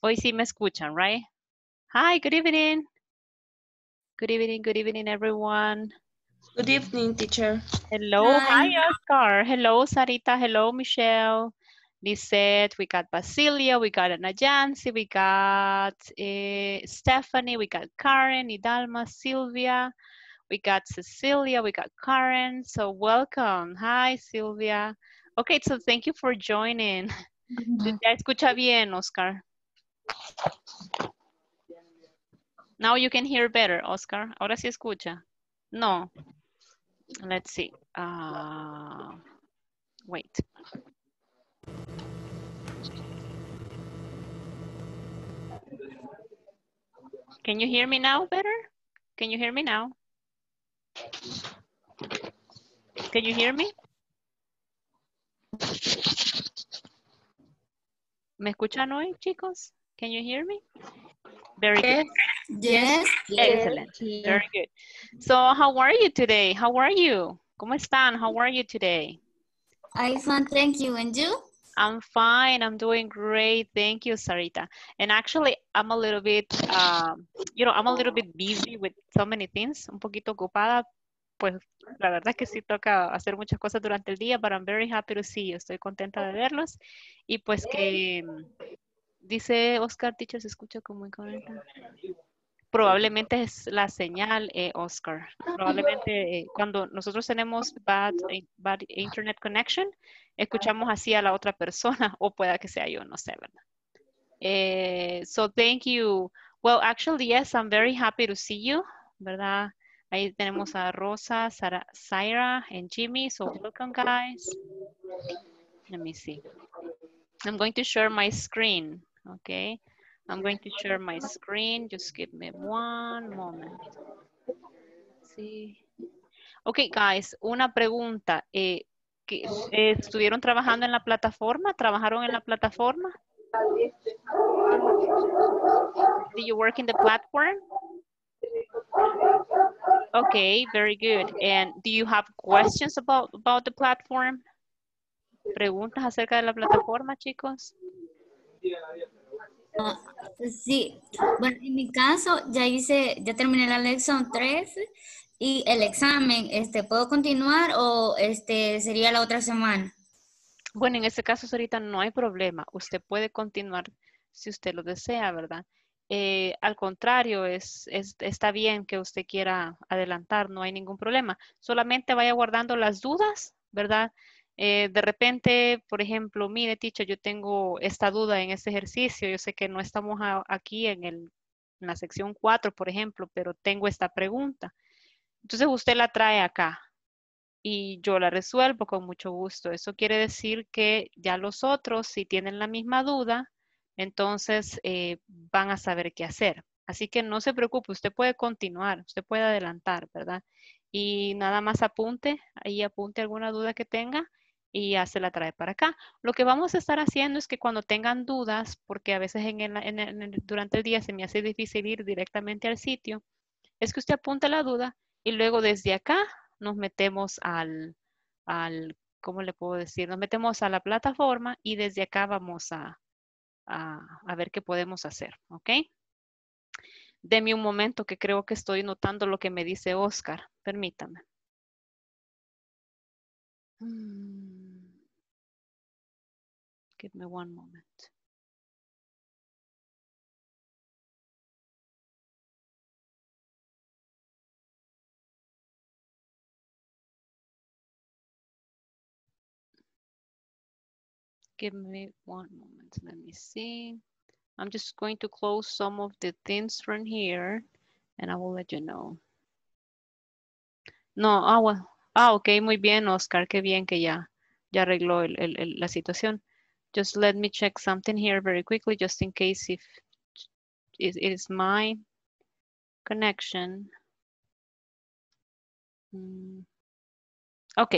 Hoy sí me escuchan, right? Hi, good evening. Good evening, good evening, everyone. Good evening, teacher. Hello, hi, Oscar. Hello, Sarita. Hello, Michelle. Lisette, we got Basilia, we got Anayansi, we got Stephanie, we got Karen, Idalma, Silvia, we got Cecilia, we got Karen. So welcome. Hi, Silvia. Okay, so thank you for joining. ¿Ya escucha bien, Oscar? Now you can hear better, Oscar. Ahora sí escucha. No. Let's see. Wait. Can you hear me now better? Can you hear me now? Can you hear me? ¿Me escuchan hoy, chicos? Can you hear me? Very good. Yes. Excellent. Yes. Very good. So, how are you today? How are you? ¿Cómo están? How are you today? I'm fine, thank you. And you? I'm fine. I'm doing great. Thank you, Sarita. And actually, I'm a little bit, I'm a little bit busy with so many things. Un poquito ocupada. Pues la verdad es que sí toca hacer muchas cosas durante el día, but I'm very happy to see you. Estoy contenta de verlos. Y pues que, dice Oscar, teacher, se escucha como incorrecta. Probablemente es la señal, Oscar. Probablemente cuando nosotros tenemos bad internet connection, escuchamos así a la otra persona, o pueda que sea yo, no sé, ¿verdad? So, thank you. Well, actually, yes, I'm very happy to see you, ¿verdad? Ahí tenemos a Rosa, Sarah, Zaira, and Jimmy. So, welcome, guys. Let me see. I'm going to share my screen, okay? I'm going to share my screen. Just give me one moment. Sí. Okay, guys, una pregunta. ¿Estuvieron trabajando en la plataforma? ¿Trabajaron en la plataforma? Do you work in the platform? Okay, very good. And do you have questions about the platform? ¿Preguntas acerca de la plataforma, chicos? Sí, bueno, en mi caso ya terminé la lección 13 y el examen, ¿puedo continuar o sería la otra semana? Bueno, en este caso ahorita no hay problema, usted puede continuar si usted lo desea, ¿verdad? Al contrario, está bien que usted quiera adelantar, no hay ningún problema, solamente vaya guardando las dudas, ¿verdad? De repente, por ejemplo, mire, teacher, yo tengo esta duda en este ejercicio. Yo sé que no estamos aquí en la sección 4, por ejemplo, pero tengo esta pregunta. Entonces, usted la trae acá y yo la resuelvo con mucho gusto. Eso quiere decir que ya los otros, si tienen la misma duda, entonces van a saber qué hacer. Así que no se preocupe, usted puede continuar, usted puede adelantar, ¿verdad? Y nada más apunte alguna duda que tenga. Y ya se la trae para acá. Lo que vamos a estar haciendo es que cuando tengan dudas, porque a veces durante el día se me hace difícil ir directamente al sitio, es que usted apunta la duda y luego desde acá nos metemos ¿cómo le puedo decir? Nos metemos a la plataforma y desde acá vamos a ver qué podemos hacer, ¿ok? Deme un momento que creo que estoy notando lo que me dice Oscar. Permítame. Give me one moment. Give me one moment. Let me see. I'm just going to close some of the things from here and I will let you know. No, well. Ok, muy bien, Oscar. Qué bien que ya arregló la situación. Just let me check something here very quickly, just in case if it is my connection. Ok.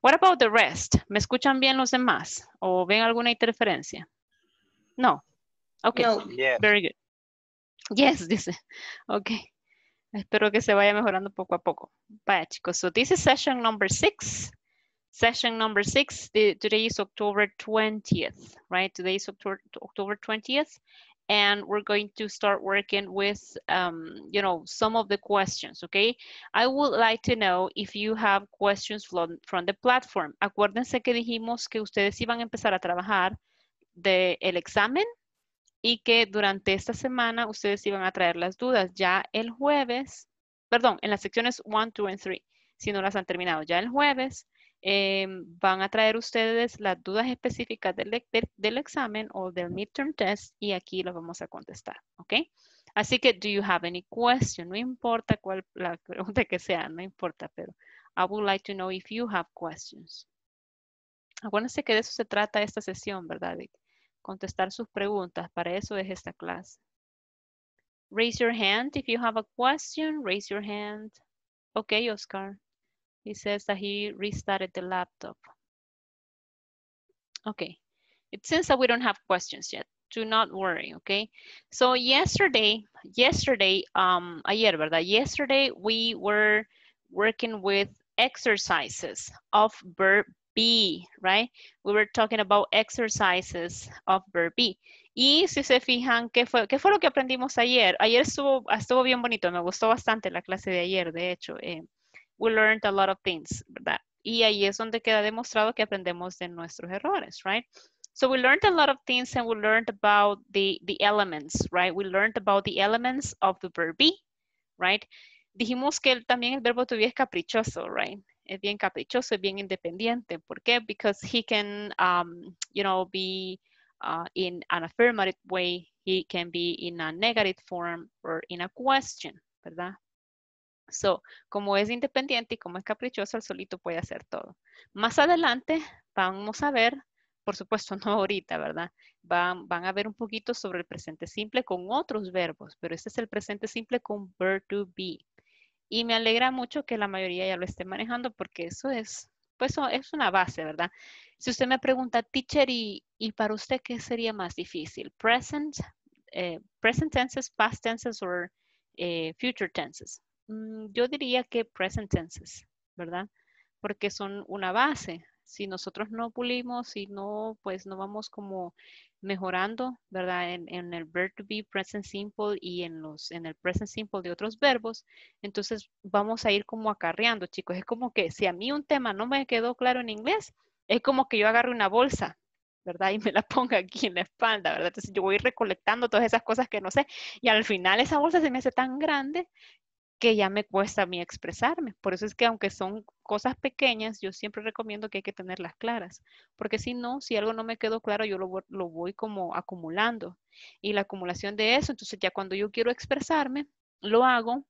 What about the rest? ¿Me escuchan bien los demás? ¿O ven alguna interferencia? No. Ok. No. Yeah. Very good. Yes, dice. Ok. Espero que se vaya mejorando poco a poco. Vaya, chicos. So this is session number 6. Session number 6. Today is October 20th, right? Today is October 20th. and we're going to start working with, you know, some of the questions, okay? I would like to know if you have questions from the platform. Acuérdense que dijimos que ustedes iban a empezar a trabajar del examen y que durante esta semana ustedes iban a traer las dudas. Ya el jueves, perdón, en las secciones 1, 2, and 3, si no las han terminado, ya el jueves van a traer ustedes las dudas específicas del examen o del midterm test y aquí las vamos a contestar, ¿ok? Así que, do you have any question? No importa cuál la pregunta que sea, no importa, pero I would like to know if you have questions. Acuérdense que de eso se trata esta sesión, ¿verdad? De contestar sus preguntas, para eso es esta clase. Raise your hand if you have a question, raise your hand. Okay, Oscar. He says that he restarted the laptop. Okay, it seems that we don't have questions yet. Do not worry, okay? So ayer, ¿verdad? Yesterday we were working with exercises of verb be, right? We were talking about exercises of verb be. Y si se fijan, ¿qué fue lo que aprendimos ayer? Ayer estuvo bien bonito, me gustó bastante la clase de ayer, de hecho. We learned a lot of things, ¿verdad? Y ahí es donde queda demostrado que aprendemos de nuestros errores, right? So we learned a lot of things and we learned about the elements, right? We learned about the elements of the verb be, right? Dijimos que también el verbo to be es caprichoso, right? Es bien caprichoso, es bien independiente. ¿Por qué? Because he can, you know, be... in an affirmative way, he can be in a negative form or in a question, ¿verdad? So, como es independiente y como es caprichoso, el solito puede hacer todo. Más adelante vamos a ver, por supuesto no ahorita, ¿verdad? Van a ver un poquito sobre el presente simple con otros verbos, pero este es el presente simple con verb to be. Y me alegra mucho que la mayoría ya lo esté manejando porque eso es... Pues eso es una base, ¿verdad? Si usted me pregunta, teacher, ¿y para usted qué sería más difícil? Present tenses, past tenses, or future tenses. Yo diría que present tenses, ¿verdad? Porque son una base. Si nosotros no pulimos, si no, pues no vamos como mejorando, ¿verdad? En el verb to be, present simple y en el present simple de otros verbos, entonces vamos a ir como acarreando, chicos. Es como que si a mí un tema no me quedó claro en inglés, es como que yo agarre una bolsa, ¿verdad? Y me la ponga aquí en la espalda, ¿verdad? Entonces yo voy recolectando todas esas cosas que no sé y al final esa bolsa se me hace tan grande que ya me cuesta a mí expresarme. Por eso es que aunque son cosas pequeñas, yo siempre recomiendo que hay que tenerlas claras. Porque si no, si algo no me quedó claro, yo lo voy como acumulando. Y la acumulación de eso, entonces ya cuando yo quiero expresarme, lo hago,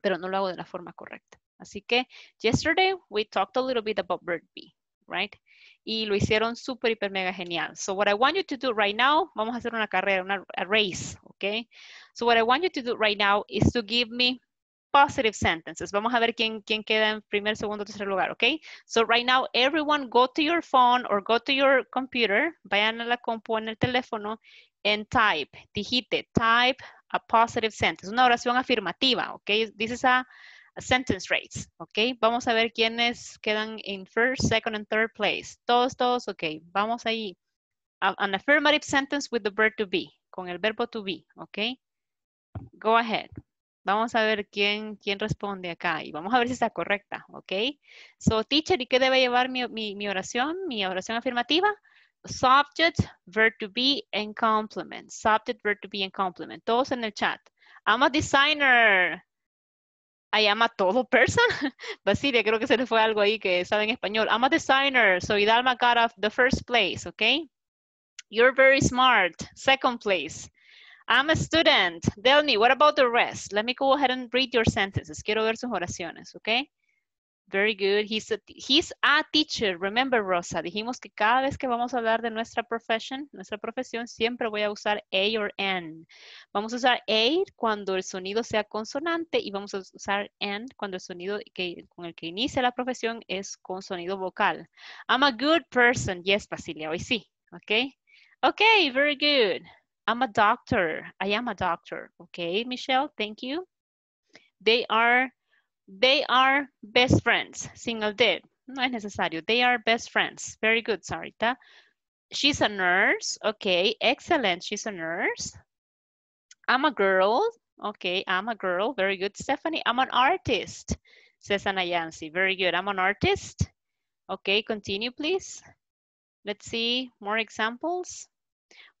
pero no lo hago de la forma correcta. Así que, yesterday we talked a little bit about verb be, right? Y lo hicieron súper, hiper, mega genial. So what I want you to do right now, vamos a hacer una carrera, a race, okay? So what I want you to do right now is to give me positive sentences. Vamos a ver quién queda en primer, segundo, tercer lugar, okay? So right now, everyone go to your phone or go to your computer, vayan a la compu en el teléfono, and type, type a positive sentence, una oración afirmativa, okay? This is a sentence rates, ok. Vamos a ver quiénes quedan en first, second, and third place. Todos, ok. Vamos ahí. An affirmative sentence with the verb to be, con el verbo to be, ok. Go ahead. Vamos a ver quién responde acá y vamos a ver si está correcta, ok. So, teacher, ¿y qué debe llevar mi oración? Mi oración afirmativa. Subject, verb to be, and complement. Subject, verb to be, and complement. Todos en el chat. I'm a designer. I am a todo person. Basilia, creo que se le fue algo ahí que sabe en español. I'm a designer. So Idalma got off the first place, okay? You're very smart. Second place. I'm a student. Delmi, what about the rest? Let me go ahead and read your sentences. Quiero ver sus oraciones, okay? Very good. He's a teacher. Remember, Rosa, dijimos que cada vez que vamos a hablar de nuestra profesión, siempre voy a usar a or an. Vamos a usar a cuando el sonido sea consonante y vamos a usar an cuando el sonido con el que inicia la profesión es con sonido vocal. I'm a good person. Yes, Basilia, hoy sí. Okay. Okay, very good. I'm a doctor. I am a doctor. Okay, Michelle, thank you. They are best friends. Single did. No es necesario. They are best friends. Very good, Sarita. She's a nurse. Okay, excellent. She's a nurse. I'm a girl. Okay, I'm a girl. Very good, Stephanie. I'm an artist, says Anayansi. Very good. I'm an artist. Okay, continue, please. Let's see more examples.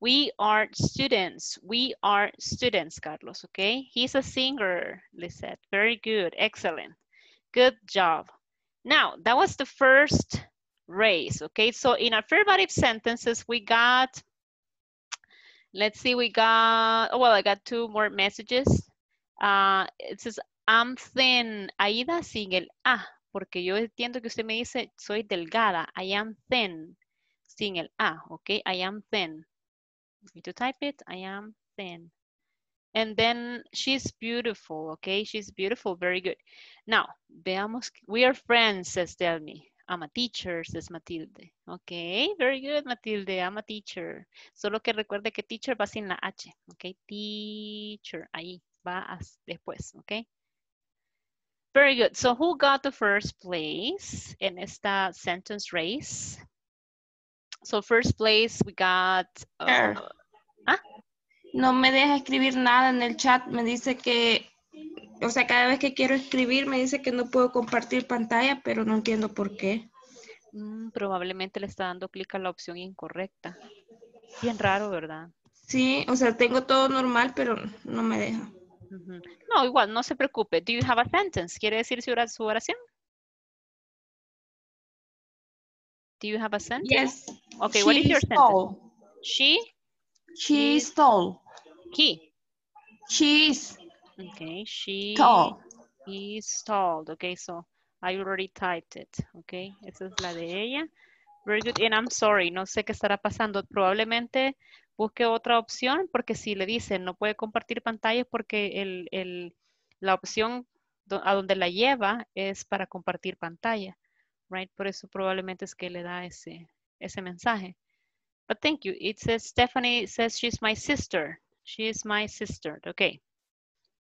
We are students. We are students, Carlos. Okay, he's a singer, Lisette. Very good. Excellent. Good job. Now, that was the first race. Okay, so in affirmative sentences, we got, let's see, we got, oh, well, I got two more messages. It says, I'm thin. Aida sin el A, porque yo entiendo que usted me dice, soy delgada. I am thin. Sin el A, okay? I am thin. You need to type it. I am thin. And then she's beautiful, okay? She's beautiful. Very good. Now, veamos. We are friends, says Delmi. I'm a teacher, says Matilde. Okay, very good, Matilde. I'm a teacher. Solo que recuerde que teacher va sin la H. Okay, teacher. Ahí va después, okay? Very good. So who got the first place in esta sentence race? So first place we got... No me deja escribir nada en el chat. Me dice que... O sea, cada vez que quiero escribir me dice que no puedo compartir pantalla, pero no entiendo por qué. Probablemente le está dando clic a la opción incorrecta. Bien raro, ¿verdad? Sí, o sea, tengo todo normal, pero no me deja. Uh-huh. No, igual, no se preocupe. Do you have a sentence? ¿Quiere decir su oración? Do you have a sentence? Yes. Okay, what is your sentence? She? She is tall. He? She is. Okay, she tall. Is tall. Okay, so I already typed it. Okay, esa es la de ella. Very good. And I'm sorry, no sé qué estará pasando. Probablemente busque otra opción porque si le dicen no puede compartir pantallas porque la opción a donde la lleva es para compartir pantalla. Right? Por eso probablemente es que le da ese mensaje. But thank you. It says Stephanie says she's my sister. She is my sister. Okay.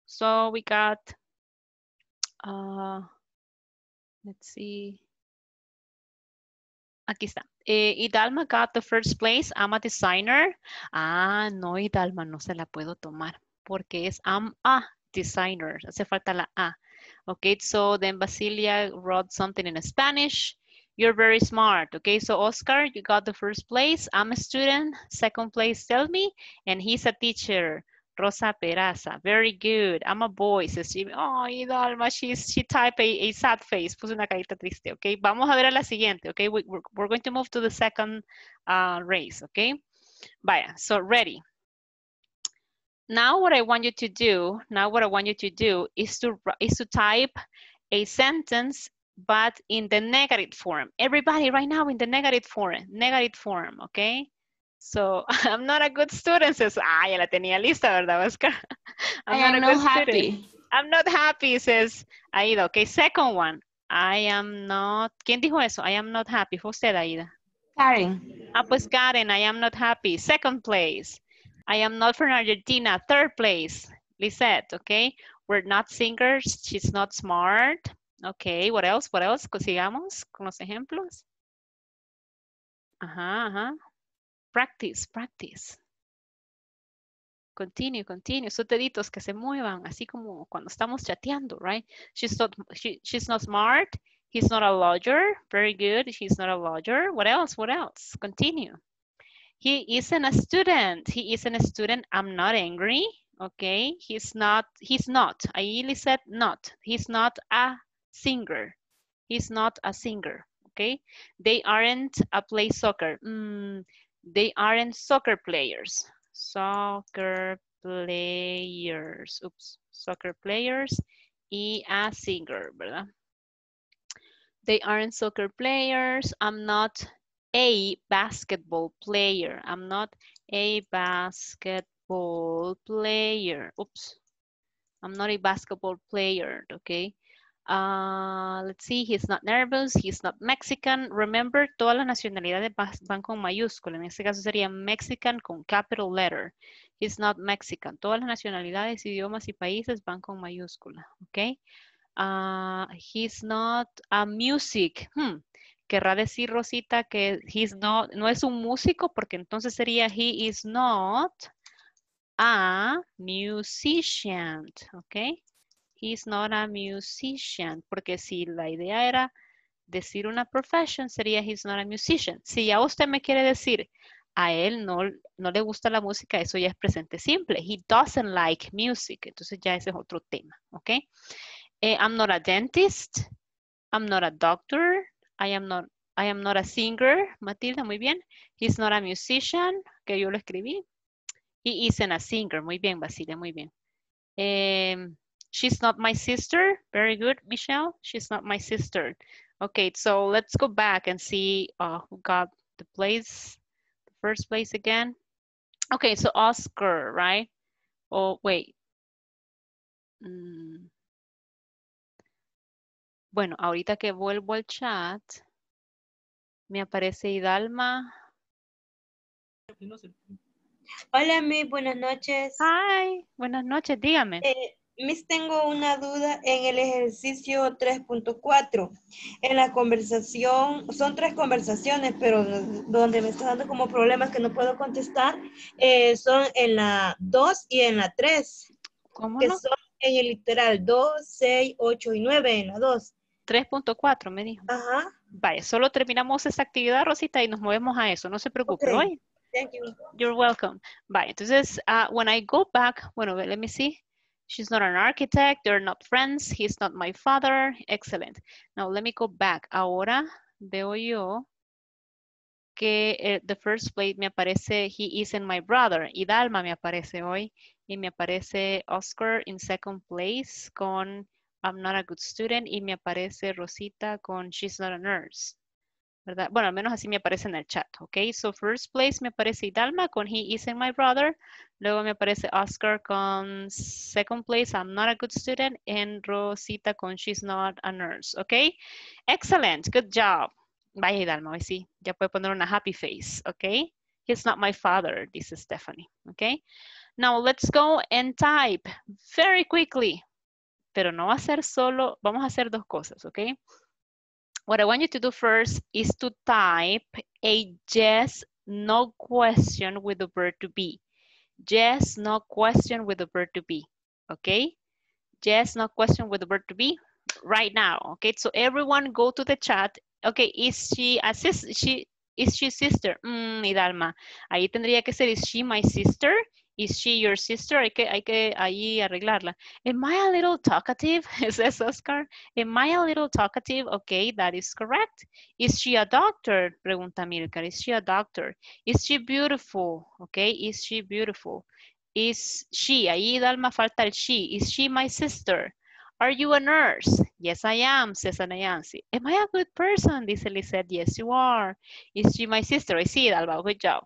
So we got, let's see. Aquí está. Idalma got the first place. I'm a designer. Ah, no, Idalma, no se la puedo tomar porque es I'm a designer. Hace falta la A. Okay, so then Basilia wrote something in Spanish. You're very smart. Okay, so Oscar, you got the first place. I'm a student. Second place, tell me. And he's a teacher. Rosa Peraza, very good. I'm a boy, says Jimmy. Oh, Idalma, she typed a sad face. Puso una carita triste, okay? Vamos a ver a la siguiente, okay? We're going to move to the second race, okay? Vaya, so ready. Now what I want you to do, is to type a sentence, but in the negative form. Everybody right now in the negative form, okay? So, I'm not a good student, says, ah, ya la tenía lista, ¿verdad, Oscar? I'm not happy. I'm not happy, says Aida. Okay, second one. I am not, ¿quién dijo eso? I am not happy. ¿Fue usted, Aida? Karen. Ah, pues Karen, I am not happy. Second place. I am not from Argentina. Third place. Lisette, okay. We're not singers. She's not smart. Okay, what else? What else? Sigamos con los ejemplos. Ajá, ajá. Practice, practice. Continue, continue. Esos deditos que se muevan, así como cuando estamos chateando, right? She's not smart. He's not a lawyer. Very good. She's not a lawyer. What else? What else? Continue. He isn't a student. He isn't a student. I'm not angry. Okay. He's not. Aili said not. He's not a singer. He's not a singer. Okay. They aren't a play soccer. They aren't soccer players. Soccer players. Oops. Soccer players y a singer, ¿verdad? They aren't soccer players. I'm not a basketball player. I'm not a basketball player. Oops. I'm not a basketball player, okay? Let's see, he's not nervous, he's not Mexican. Remember, todas las nacionalidades van con mayúscula. En este caso sería Mexican con capital letter. He's not Mexican. Todas las nacionalidades, idiomas y países van con mayúscula. Okay. He's not a music. ¿Querrá decir Rosita que he's not, no es un músico? Porque entonces sería he is not a musician, ¿ok? He's not a musician, porque si la idea era decir una profesión sería he's not a musician. Si ya usted me quiere decir a él no le gusta la música, eso ya es presente simple. He doesn't like music. Entonces ya ese es otro tema, ¿ok? I'm not a dentist. I'm not a doctor. I am not a singer. Matilda, muy bien. He's not a musician, que yo lo escribí. He isn't a singer. Muy bien, Basilia, muy bien. She's not my sister. Very good, Michelle. She's not my sister. Okay, so let's go back and see who got the place. The first place again. Okay, so Oscar, right? Oh, wait. Bueno, ahorita que vuelvo al chat, me aparece Idalma. Hola, Miss. Buenas noches. Hi. Buenas noches. Dígame. Miss, tengo una duda en el ejercicio 3.4. En la conversación, son tres conversaciones, pero donde me está dando como problemas que no puedo contestar, son en la 2 y en la 3. ¿Cómo que no? Son en el literal 2, 6, 8 y 9, en la 2. 3.4 me dijo. Ajá. Vaya, solo terminamos esta actividad, Rosita, y nos movemos a eso. No se preocupe, okay. ¿Oye? Thank you. You're welcome. Vaya, entonces, when I go back, bueno, let me see. She's not an architect, they're not friends, he's not my father. Excellent. Now let me go back. Ahora veo yo que the first plate me aparece he isn't my brother. Idalma me aparece hoy y me aparece Oscar in second place con I'm not a good student y me aparece Rosita con she's not a nurse. ¿Verdad? Bueno, al menos así me aparece en el chat, ¿ok? So first place me aparece Idalma con he isn't my brother. Luego me aparece Oscar con second place, I'm not a good student. And Rosita con she's not a nurse, ¿ok? Excellent, good job. Vaya Idalma, hoy sí, ya puede poner una happy face, ¿ok? He's not my father, dice Stephanie, ¿ok? Now let's go and type very quickly. Pero no va a ser solo, vamos a hacer dos cosas, ¿ok? What I want you to do first is to type a yes, no question with the verb to be. Yes, no question with the verb to be, okay? Yes, no question with the verb to be right now, okay? So everyone go to the chat. Okay, is she sister? Idalma, ahí tendría que ser, is she my sister? Is she your sister? Hay que ahí arreglarla. Am I a little talkative? ¿Es Oscar? Am I a little talkative? Okay, that is correct. Is she a doctor? Pregunta Amilcar. Is she a doctor? Is she beautiful? Okay, is she beautiful? Is she? Ahí Dalma falta el she. Is she my sister? Are you a nurse? Yes, I am, says Anayansi. Am I a good person? Dice Lisette. Yes, you are. Is she my sister? I see, Dalma. Good job.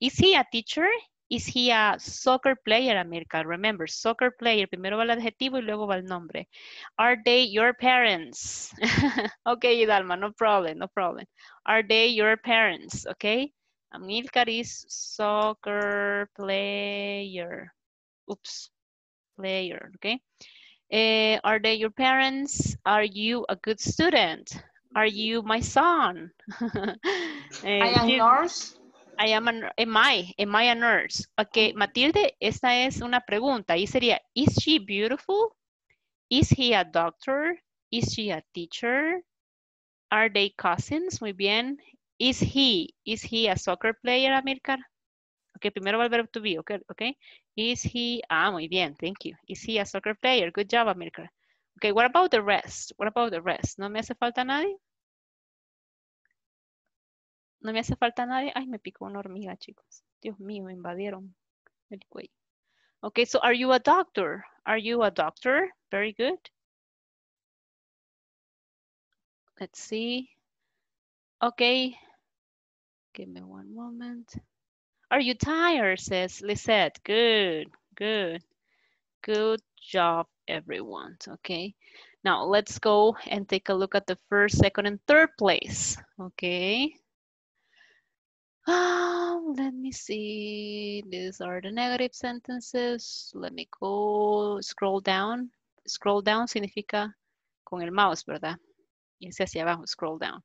Is he a teacher? Is he a soccer player, Amilcar? Remember, soccer player. Primero va el adjetivo y luego va el nombre. Are they your parents? Okay, Idalma, no problem, no problem. Are they your parents? Okay. Amilcar is soccer player. Oops, player, okay. Are they your parents? Are you a good student? Are you my son? I am yours. Am I a nurse? Ok, Matilde, esta es una pregunta. Ahí sería, is she beautiful? Is he a doctor? Is she a teacher? Are they cousins? Muy bien. Is he a soccer player, Amilcar? Ok, primero va el verbo to be, ok. Is he, muy bien, thank you. Is he a soccer player? Good job, Amilcar. Ok, what about the rest? What about the rest? ¿No me hace falta nadie? No me hace falta nadie. Ay, me picó una hormiga, chicos. Dios mío, me invadieron el cuello. Okay, so are you a doctor? Are you a doctor? Very good. Let's see. Okay. Give me one moment. Are you tired? Says Lisette. Good, good. Good job, everyone. Okay. Now, let's go and take a look at the first, second, and third place. Okay. Let me see. These are the negative sentences. Let me go scroll down. Scroll down significa con el mouse, ¿verdad? Y hacia abajo, scroll down.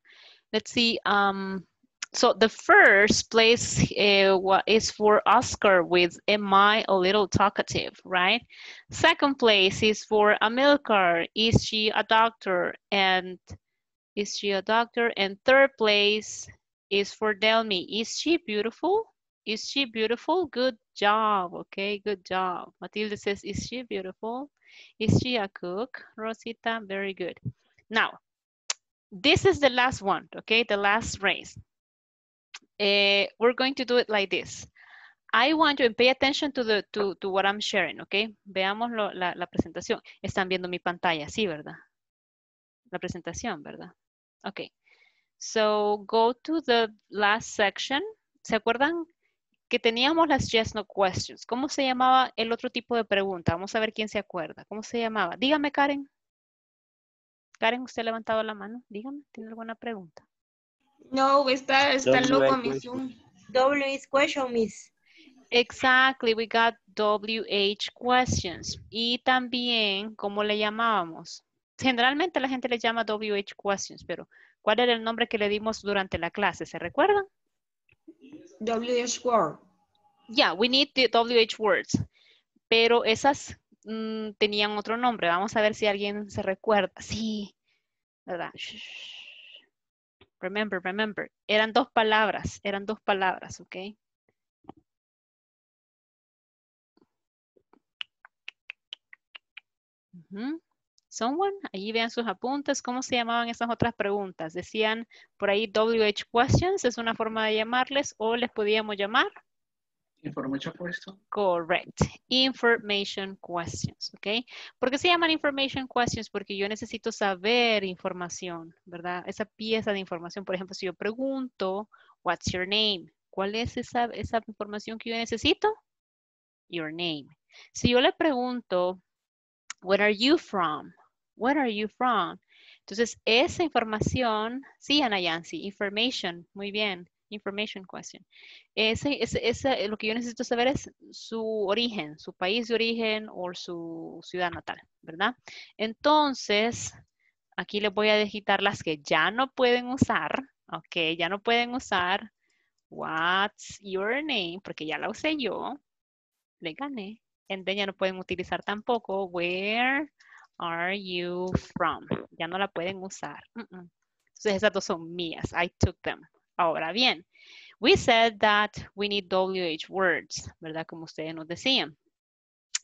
Let's see. So the first place is for Oscar with "Am I a little talkative?" Right. Second place is for Amilcar. Is she a doctor? And is she a doctor? And third place is for Delmi. Is she beautiful? Is she beautiful? Good job. Okay, good job. Matilde says, is she beautiful? Is she a cook? Rosita, very good. Now, this is the last one, okay? The last race. We're going to do it like this. I want you to pay attention to the to what I'm sharing, okay? Veamos la presentación. Están viendo mi pantalla, sí, ¿verdad? La presentación, ¿verdad? Okay. So, go to the last section. ¿Se acuerdan que teníamos las yes no questions? ¿Cómo se llamaba el otro tipo de pregunta? Vamos a ver quién se acuerda. ¿Cómo se llamaba? Dígame, Karen. Karen, usted ha levantado la mano. Dígame, ¿tiene alguna pregunta? No, está loco, Miss. WH question, Miss. Exactly, we got WH questions. Y también, ¿cómo le llamábamos? Generalmente la gente le llama WH questions, pero ¿cuál era el nombre que le dimos durante la clase? ¿Se recuerdan? WH word. Yeah, we need the WH words. Pero esas tenían otro nombre. Vamos a ver si alguien se recuerda. Sí, ¿verdad? Remember, remember. Eran dos palabras, ¿ok? Someone, allí vean sus apuntes. ¿Cómo se llamaban esas otras preguntas? Decían por ahí WH questions, es una forma de llamarles, o les podíamos llamar information questions. Correct. Information questions, ¿ok? ¿Por qué se llaman information questions? Porque yo necesito saber información, ¿verdad? Esa pieza de información, por ejemplo, si yo pregunto, what's your name? ¿Cuál es esa información que yo necesito? Your name. Si yo le pregunto, where are you from? Where are you from? Entonces, esa información, sí, Anayansi, information, muy bien, information question. Lo que yo necesito saber es su origen, su país de origen o su ciudad natal, ¿verdad? Entonces, aquí les voy a digitar las que ya no pueden usar, ok, ya no pueden usar what's your name, porque ya la usé yo, le gané. Ya no pueden utilizar tampoco where are you from, ya no la pueden usar. Entonces esas dos son mías. I took them. Ahora bien, we said that we need WH words, ¿verdad? Como ustedes nos decían,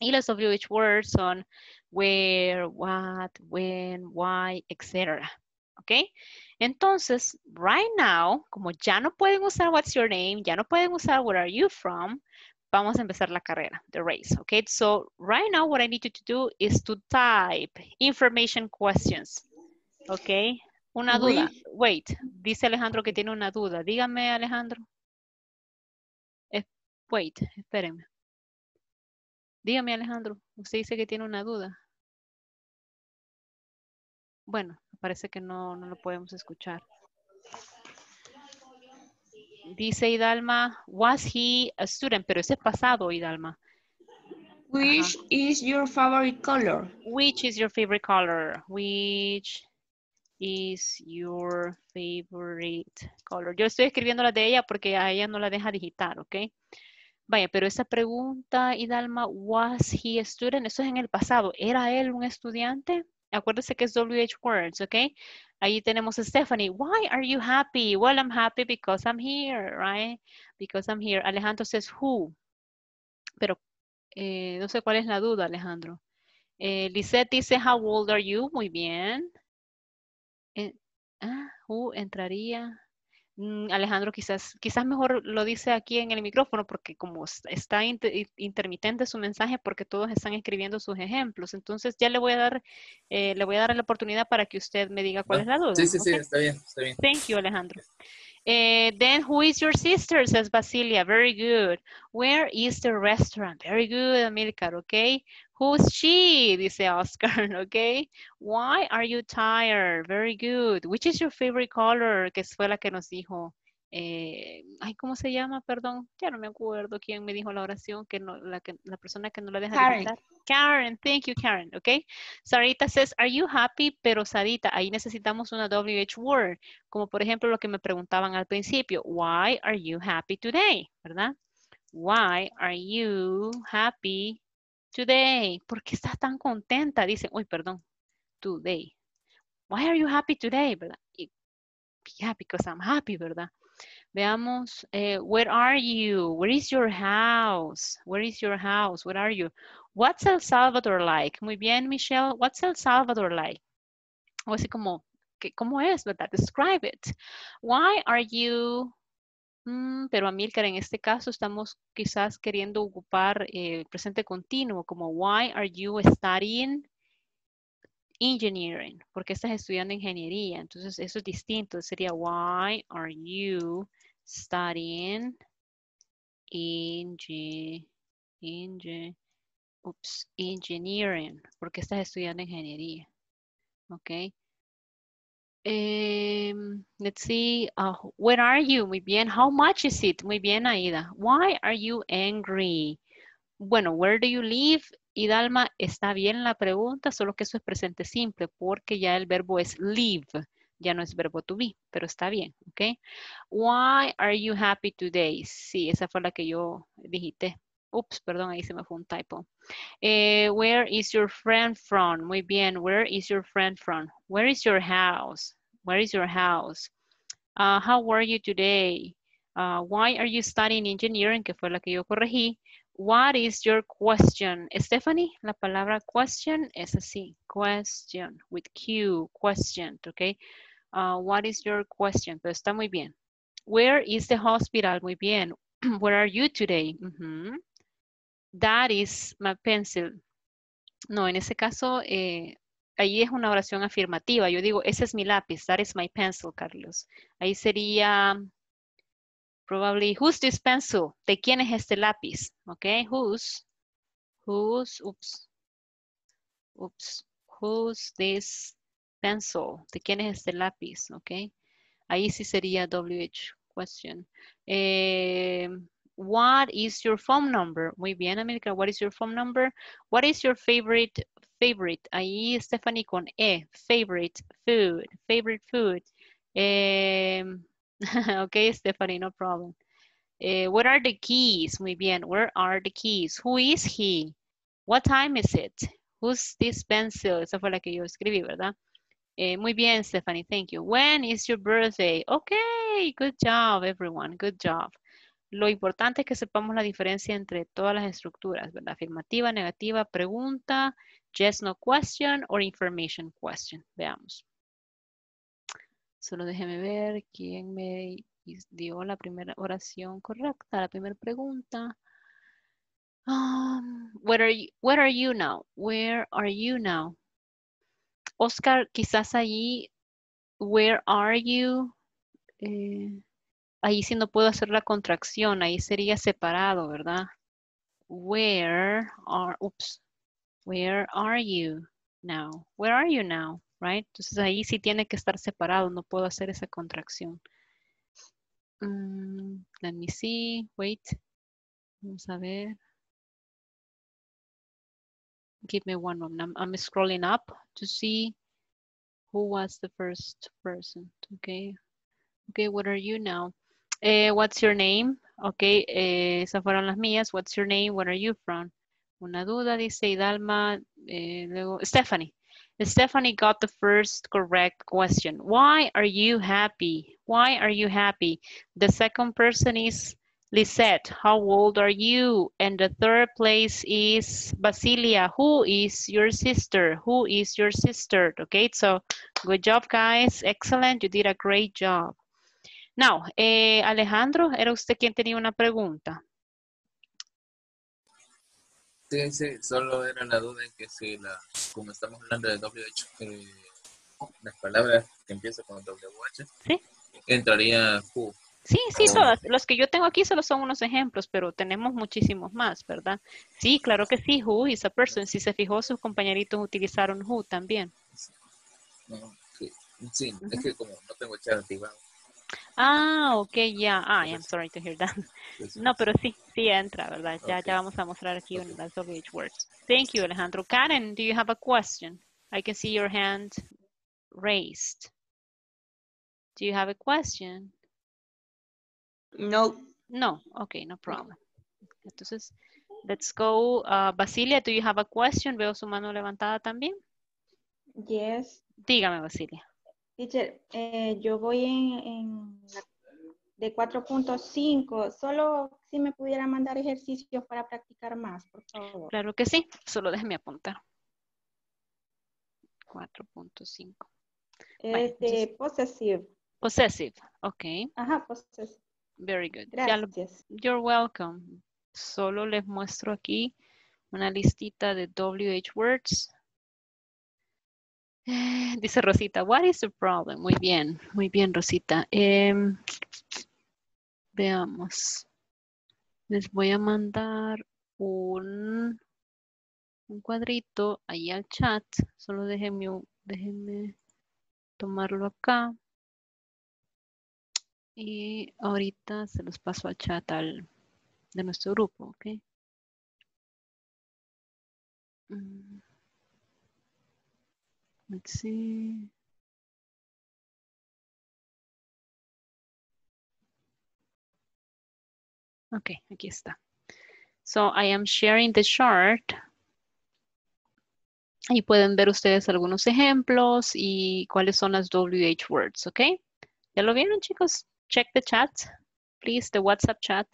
y los WH words son where, what, when, why, etc. ¿Ok? Entonces, right now, como ya no pueden usar what's your name, ya no pueden usar where are you from, vamos a empezar la carrera, the race, okay? So, right now, what I need you to do is to type information questions, okay? Una duda. Wait, dice Alejandro que tiene una duda. Dígame, Alejandro. Wait, espérenme. Dígame, Alejandro, usted dice que tiene una duda. Bueno, parece que no lo podemos escuchar. Dice Idalma, was he a student? Pero ese es pasado, Idalma. Which is your favorite color? Which is your favorite color? Which is your favorite color? Yo estoy escribiendo la de ella porque a ella no la deja digitar, ¿ok? Vaya, pero esa pregunta, Idalma, was he a student? Eso es en el pasado. ¿Era él un estudiante? Acuérdese que es WH words, ¿ok? Ahí tenemos a Stephanie. Why are you happy? Well, I'm happy because I'm here, right? Because I'm here. Alejandro says who. Pero no sé cuál es la duda, Alejandro. Lisette dice, how old are you? Muy bien. Who entraría. Alejandro quizás mejor lo dice aquí en el micrófono porque como está intermitente su mensaje porque todos están escribiendo sus ejemplos. Entonces ya le voy a dar la oportunidad para que usted me diga cuál es la duda. Sí, sí, okay. Está bien, está bien. Thank you, Alejandro. Then who is your sister? Says Basilia. Very good. Where is the restaurant? Very good, Amilcar, okay. Who's she? Dice Oscar, ¿ok? Why are you tired? Very good. Which is your favorite color? Que fue la que nos dijo ¿cómo se llama? Perdón, ya no me acuerdo quién me dijo la oración, que no, la persona que no la deja Karen. De Karen, thank you Karen, ok. Sarita says, are you happy? Pero Sarita, ahí necesitamos una WH word, como por ejemplo lo que me preguntaban al principio, why are you happy today? ¿Verdad? Why are you happy today? ¿Por qué estás tan contenta? Dicen, uy, perdón, today. Why are you happy today? ¿Verdad? Yeah, because I'm happy, ¿verdad? Veamos, where are you? Where is your house? Where is your house? Where are you? What's El Salvador like? Muy bien, Michelle. What's El Salvador like? O así como, ¿cómo es, verdad? Describe it. Why are you... pero Amilcar, en este caso estamos quizás queriendo ocupar el presente continuo, como why are you studying engineering? Porque estás estudiando ingeniería, entonces eso es distinto, sería why are you studying engineering? Porque estás estudiando ingeniería, ok. Let's see, where are you? Muy bien, how much is it? Muy bien, Aida. Why are you angry? Bueno, where do you live? Idalma, está bien la pregunta, solo que eso es presente simple, porque ya el verbo es live, ya no es verbo to be, pero está bien, ¿ok? Why are you happy today? Sí, esa fue la que yo digité. Ups, perdón, ahí se me fue un typo. Where is your friend from? Muy bien, where is your friend from? Where is your house? Where is your house? How were you today? Why are you studying engineering? Que fue la que yo corregí. What is your question? Stephanie, la palabra question es así. Question, with Q, question, okay? What is your question? Pero está muy bien. Where is the hospital? Muy bien. Where are you today? Mm-hmm. That is my pencil. No, en ese caso, ahí es una oración afirmativa. Yo digo, ese es mi lápiz. That is my pencil, Carlos. Ahí sería, probably, who's this pencil? ¿De quién es este lápiz? Okay, who's this pencil? ¿De quién es este lápiz? Okay, ahí sí sería WH question. What is your phone number? Muy bien, Amilcar. What is your phone number? What is your favorite? Ahí, Stephanie, con E. Favorite food. Okay, Stephanie, no problem. What are the keys? Muy bien. Where are the keys? Who is he? What time is it? Who's this pencil? Esa fue la que yo escribí, ¿verdad? Muy bien, Stephanie. Thank you. When is your birthday? Okay, good job, everyone. Good job. Lo importante es que sepamos la diferencia entre todas las estructuras, ¿verdad? Afirmativa, negativa, pregunta, yes, no question, or information question. Veamos. Solo déjeme ver quién me dio la primera oración correcta, la primera pregunta. Where are you now? Where are you now? Oscar, quizás ahí, where are you? Ahí sí no puedo hacer la contracción, ahí sería separado, ¿verdad? Where are you now? Where are you now, right? Entonces ahí sí tiene que estar separado, no puedo hacer esa contracción. Let me see, wait. Vamos a ver. Give me one moment, I'm scrolling up to see who was the first person, okay? Okay, what are you now? What's your name? Okay, esas fueron las mías. What's your name? Where are you from? Una duda, dice Idalma. Luego, Stephanie. Stephanie got the first correct question. Why are you happy? Why are you happy? The second person is Lisette. How old are you? And the third place is Basilia. Who is your sister? Who is your sister? Okay, so good job, guys. Excellent. You did a great job. Now, Alejandro, ¿era usted quien tenía una pregunta? Sí, solo era la duda en que si, como estamos hablando de WH, las palabras que empiezan con WH, ¿sí? Entraría who. Sí, todas. Los que yo tengo aquí solo son unos ejemplos, pero tenemos muchísimos más, ¿verdad? Sí, claro que sí, who is a person. Si se fijó, sus compañeritos utilizaron who también. Sí, es que como no tengo chat activado. Ah, ok, ya. Yeah. Ah, I'm sorry to hear that. No, pero sí, sí entra, ¿verdad? Okay. Ya vamos a mostrar aquí las WH words. Thank you, Alejandro. Karen, do you have a question? I can see your hand raised. Do you have a question? No. No, okay, no problem. Entonces, let's go. Basilia, do you have a question? Veo su mano levantada también. Yes. Dígame, Basilia. Teacher, yo voy en de 4.5. Solo si me pudiera mandar ejercicios para practicar más, por favor. Claro que sí. Solo déjeme apuntar. 4.5. Bueno, possessive. Possessive, ok. Ajá, possessive. Very good. Gracias. You're welcome. Solo les muestro aquí una listita de WH words. Dice Rosita, what is the problem? Muy bien Rosita. Veamos. Les voy a mandar un cuadrito ahí al chat. Solo déjenme tomarlo acá. Y ahorita se los paso al chat de nuestro grupo, ¿ok? Let's see. Okay, aquí está. So I am sharing the chart. Y pueden ver ustedes algunos ejemplos y cuáles son las WH words, ¿ok? ¿Ya lo vieron, chicos? Check the chat, please, the WhatsApp chat.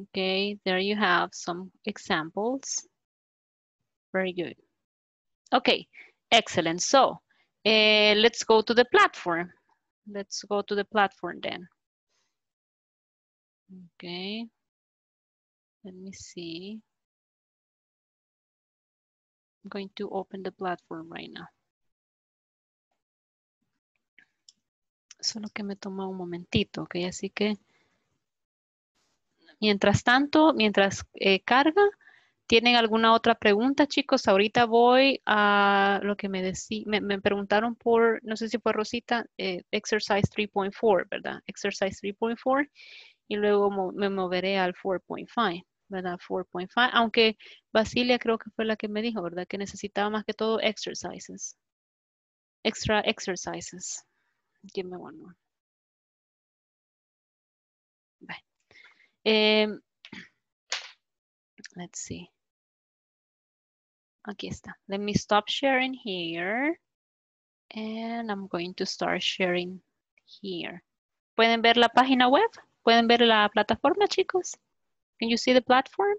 Okay, there you have some examples. Very good. Okay. Excellent. So let's go to the platform. Let's go to the platform then. Okay. Let me see. I'm going to open the platform right now. Solo que me toma un momentito, okay? Así que mientras tanto, mientras carga, ¿tienen alguna otra pregunta, chicos? Ahorita voy a lo que me preguntaron por, no sé si fue Rosita, exercise 3.4, ¿verdad? Exercise 3.4 y luego me moveré al 4.5, ¿verdad? 4.5, aunque Basilia creo que fue la que me dijo, ¿verdad? Que necesitaba más que todo exercises. Extra exercises. Give me one more. Bye. Let's see. Aquí está. Let me stop sharing here. And I'm going to start sharing here. ¿Pueden ver la página web? ¿Pueden ver la plataforma, chicos? Can you see the platform?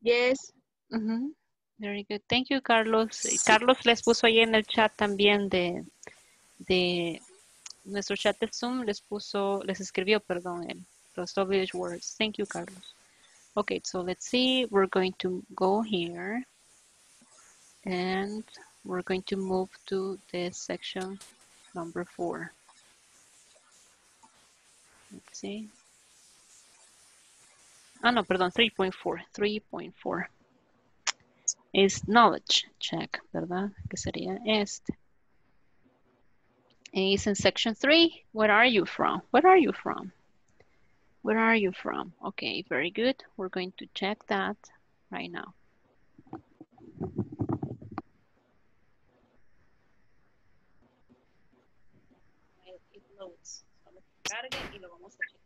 Yes. Mm-hmm. Very good. Thank you, Carlos. Sí. Carlos les puso ahí en el chat también de nuestro chat de Zoom. Les escribió, perdón, los WH words. Thank you, Carlos. Okay, so let's see, we're going to go here and we're going to move to the section number 4. Let's see. Oh no, pardon, 3.4. 3.4 is knowledge check, ¿verdad? Que sería este. And it's in section 3. Where are you from? Where are you from? Where are you from? Okay, very good. We're going to check that right now. It loads. Solo que cargue y lo vamos a chequear.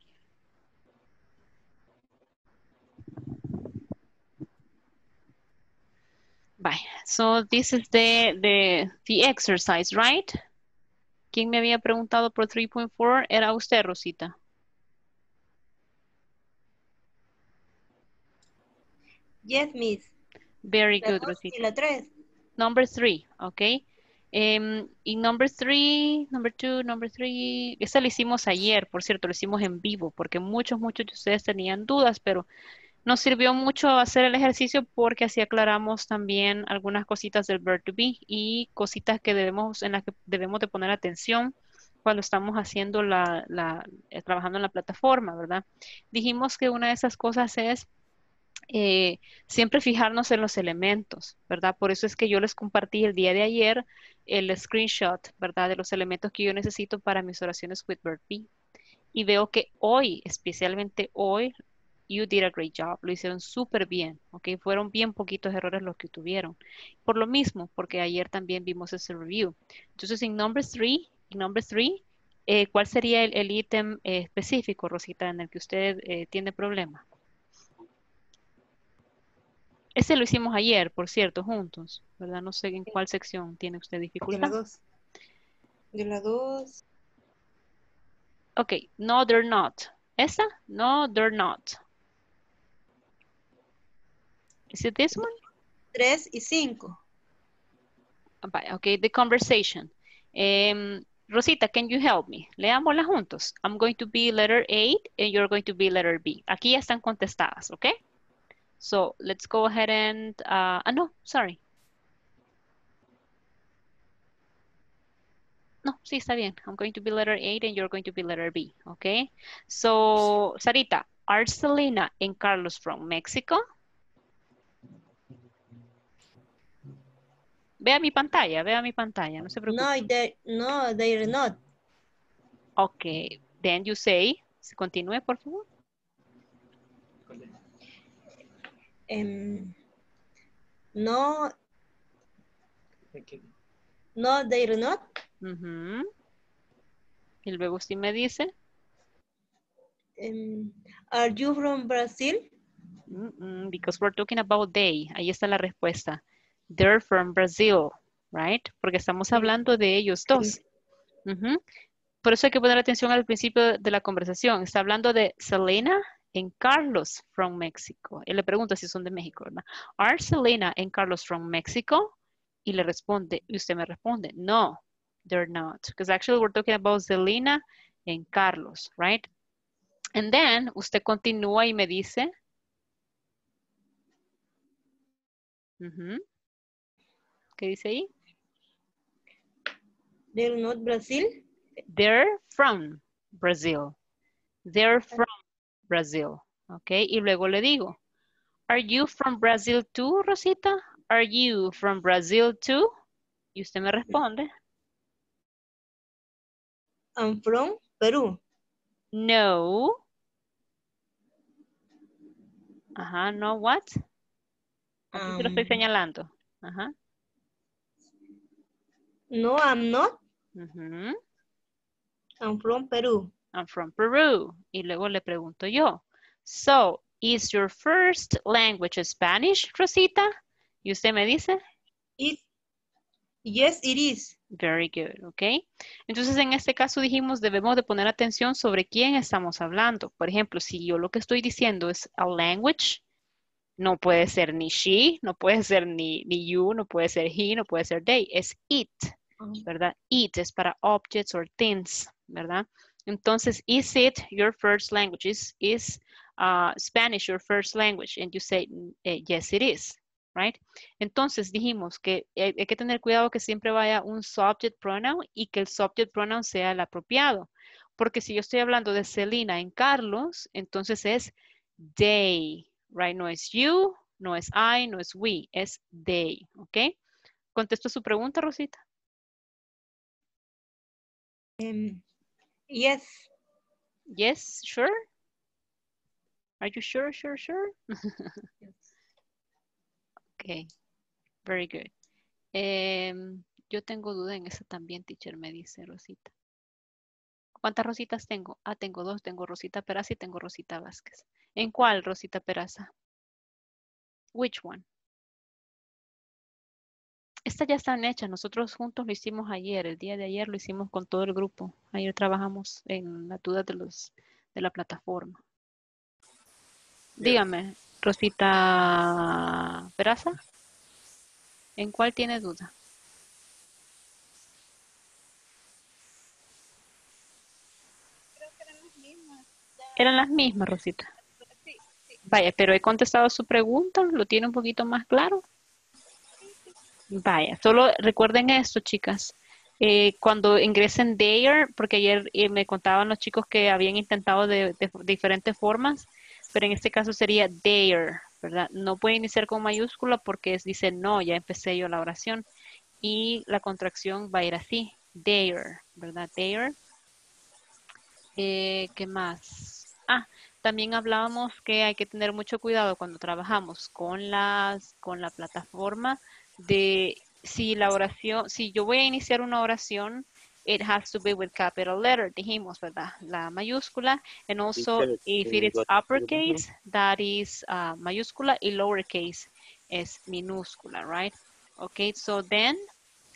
Bye. So this is the exercise, right? ¿Quién me había preguntado por 3.4? Era usted, Rosita. Yes, miss. Very good, Rosita. 3. Number 3, okay. Y number 3, number 2, number 3. Esta lo hicimos ayer, por cierto, lo hicimos en vivo, porque muchos de ustedes tenían dudas, pero nos sirvió mucho hacer el ejercicio porque así aclaramos también algunas cositas del verb to be y cositas que en las que debemos de poner atención cuando estamos haciendo trabajando en la plataforma, ¿verdad? Dijimos que una de esas cosas es siempre fijarnos en los elementos, ¿verdad? Por eso es que yo les compartí el día de ayer el screenshot, ¿verdad? De los elementos que yo necesito para mis oraciones with verb be. Y veo que hoy, especialmente hoy, you did a great job. Lo hicieron súper bien, ¿ok? Fueron bien poquitos errores los que tuvieron. Por lo mismo, porque ayer también vimos ese review. Entonces, en number three, ¿cuál sería el ítem específico, Rosita, en el que usted tiene problema? Ese lo hicimos ayer, por cierto, juntos, ¿verdad? No sé en cuál sección tiene usted dificultad. De la 2. Ok, no, they're not. ¿Esa? No, they're not. ¿Is it this one? 3 y 5. Okay, the conversation. Rosita, can you help me? Leámosla juntos. I'm going to be letter A and you're going to be letter B. Aquí ya están contestadas, ¿ok? So, let's go ahead and... no, sorry. No, sí, está bien. I'm going to be letter A and you're going to be letter B, okay? So, Sarita, are Selena and Carlos from Mexico? Vea mi pantalla, no se preocupe. No, they're not. Okay, then you say, continúe, por favor. No, they're not. Uh-huh. Y luego sí me dice. Are you from Brazil? Because we're talking about they. Ahí está la respuesta. They're from Brazil, right? Porque estamos hablando de ellos dos. Uh-huh. Por eso hay que poner atención al principio de la conversación. Está hablando de Selena and Carlos from Mexico. Él le pregunta si son de México, ¿verdad? Are Selena and Carlos from Mexico? Y le responde, y usted me responde, no. They're not, because actually we're talking about Selena and Carlos, right? And then, usted continúa y me dice. Uh-huh. ¿Qué dice ahí? They're not Brazil. They're from Brazil. They're from Brazil. Okay, y luego le digo. Are you from Brazil too, Rosita? Are you from Brazil too? Y usted me responde. I'm from Peru. No. Ajá, no, what? Aquí te lo estoy señalando. Ajá. No, I'm not. Uh-huh. I'm from Peru. I'm from Peru. Y luego le pregunto yo. So, is your first language Spanish, Rosita? Y usted me dice. Yes, it is. Very good, ok. Entonces, en este caso dijimos, debemos de poner atención sobre quién estamos hablando. Por ejemplo, si yo lo que estoy diciendo es a language, no puede ser ni she, no puede ser ni you, no puede ser he, no puede ser they. Es it, ¿verdad? It es para objects or things, ¿verdad? Entonces, is it your first language? Is Spanish your first language? And you say, yes, it is. Right? Entonces dijimos que hay que tener cuidado que siempre vaya un subject pronoun y que el subject pronoun sea el apropiado. Porque si yo estoy hablando de Selena en Carlos, entonces es they, right? No es you, no es I, no es we, es they, ¿ok? ¿Contesto su pregunta, Rosita? Yes. Yes, sure? Are you sure? Yes. Ok, very good. Yo tengo duda en eso también, teacher, me dice Rosita. ¿Cuántas Rositas tengo? Ah, tengo 2, tengo Rosita Peraza y tengo Rosita Vázquez. ¿En cuál, Rosita Peraza? Which one? Estas ya están hechas, nosotros juntos lo hicimos ayer, el día de ayer lo hicimos con todo el grupo. Ayer trabajamos en las dudas de la plataforma. Dígame. Rosita Peraza, ¿en cuál tiene duda? Creo que eran las mismas. Eran las mismas, Rosita. Sí. Vaya, pero he contestado su pregunta, ¿lo tiene un poquito más claro? Sí. Vaya, solo recuerden esto, chicas. Cuando ingresen there, porque ayer me contaban los chicos que habían intentado de diferentes formas, pero en este caso sería there, ¿verdad? No puede iniciar con mayúscula porque dice no, ya empecé yo la oración. Y la contracción va a ir así, there, ¿verdad? There. ¿Qué más? Ah, también hablábamos que hay que tener mucho cuidado cuando trabajamos con la plataforma de si la oración, si yo voy a iniciar una oración, it has to be with capital letter, dijimos, ¿verdad? La mayúscula. And also, if it is uppercase, that is mayúscula, y lowercase es minúscula, right? Okay, so then,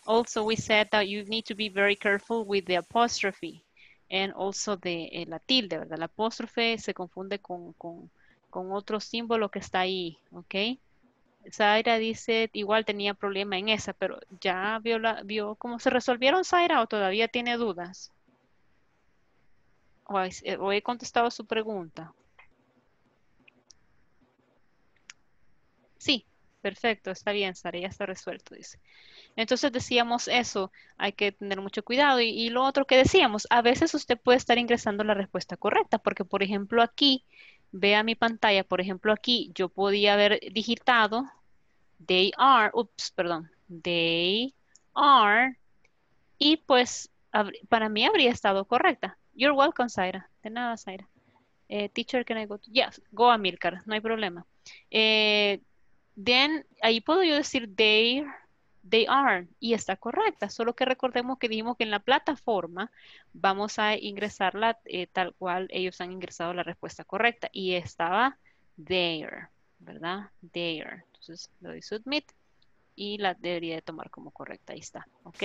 also we said that you need to be very careful with the apostrophe and also the la tilde, ¿verdad? La apóstrofe se confunde con otro símbolo que está ahí, ¿ok? Zaira dice, igual tenía problema en esa, pero ¿ya vio cómo se resolvieron, Zaira, o todavía tiene dudas? ¿O he contestado su pregunta? Sí, perfecto, está bien, Zaira, ya está resuelto, dice. Entonces decíamos eso, hay que tener mucho cuidado. Y lo otro que decíamos, a veces usted puede estar ingresando la respuesta correcta, porque por ejemplo aquí, vea mi pantalla, por ejemplo aquí, yo podía haber digitado they are, ups, perdón, they are, y pues para mí habría estado correcta. You're welcome, Zaira. De nada, Zaira. Teacher, can I go to? Yes, go, Amilcar, no hay problema. Then, ahí puedo yo decir they are, y está correcta, solo que recordemos que dijimos que en la plataforma vamos a ingresarla tal cual ellos han ingresado la respuesta correcta, y estaba there, ¿verdad? There, entonces le doy submit y la debería de tomar como correcta, ahí está, ¿ok?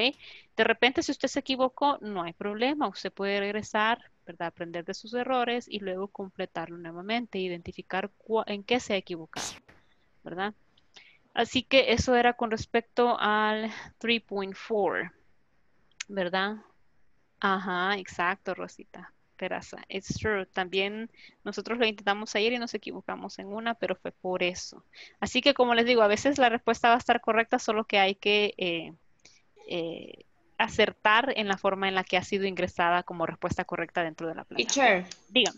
De repente si usted se equivocó, no hay problema, usted puede regresar, ¿verdad? Aprender de sus errores y luego completarlo nuevamente, identificar en qué se ha equivocado, ¿verdad? Así que eso era con respecto al 3.4, ¿verdad? Ajá, exacto, Rosita Peraza. It's true. También nosotros lo intentamos ayer y nos equivocamos en una, pero fue por eso. Así que como les digo, a veces la respuesta va a estar correcta, solo que hay que acertar en la forma en la que ha sido ingresada como respuesta correcta dentro de la plataforma. Dígame.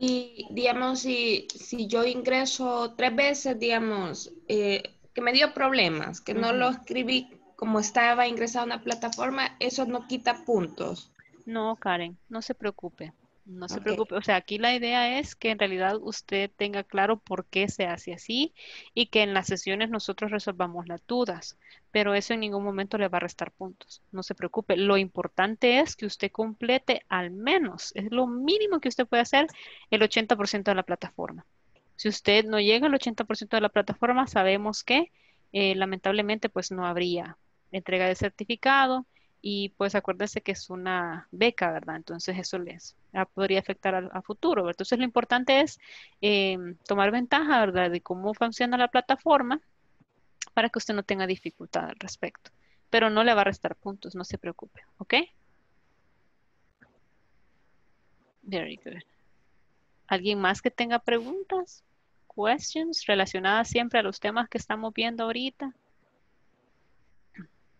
Y, digamos, si yo ingreso 3 veces, digamos, que me dio problemas, que no lo escribí como estaba ingresado en la plataforma, eso no quita puntos. No, Karen, no se preocupe. No se preocupe. O sea, aquí la idea es que en realidad usted tenga claro por qué se hace así y que en las sesiones nosotros resolvamos las dudas. Pero eso en ningún momento le va a restar puntos. No se preocupe. Lo importante es que usted complete al menos, es lo mínimo que usted puede hacer, el 80% de la plataforma. Si usted no llega al 80% de la plataforma, sabemos que lamentablemente pues no habría entrega de certificado. Y pues acuérdense que es una beca, ¿verdad? Entonces eso les podría afectar a futuro, ¿verdad? Entonces lo importante es tomar ventaja, ¿verdad? De cómo funciona la plataforma para que usted no tenga dificultad al respecto. Pero no le va a restar puntos, no se preocupe, ¿ok? Very good. ¿Alguien más que tenga preguntas? Questions relacionadas siempre a los temas que estamos viendo ahorita.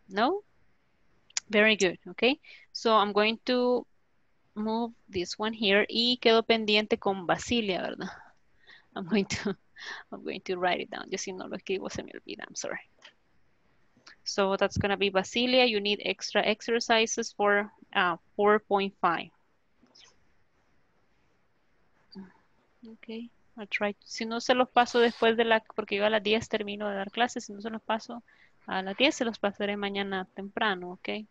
¿No? Very good, okay. So I'm going to move this one here. Y quedo pendiente con Basilia, ¿verdad? I'm going to write it down. Yo si no lo escribo se me olvida, I'm sorry. So that's going to be Basilia. You need extra exercises for 4.5. Okay, I'll try. Si no se los paso después de la, porque yo a las 10 termino de dar clases, si no se los paso a las 10 se los pasaré mañana temprano, okay?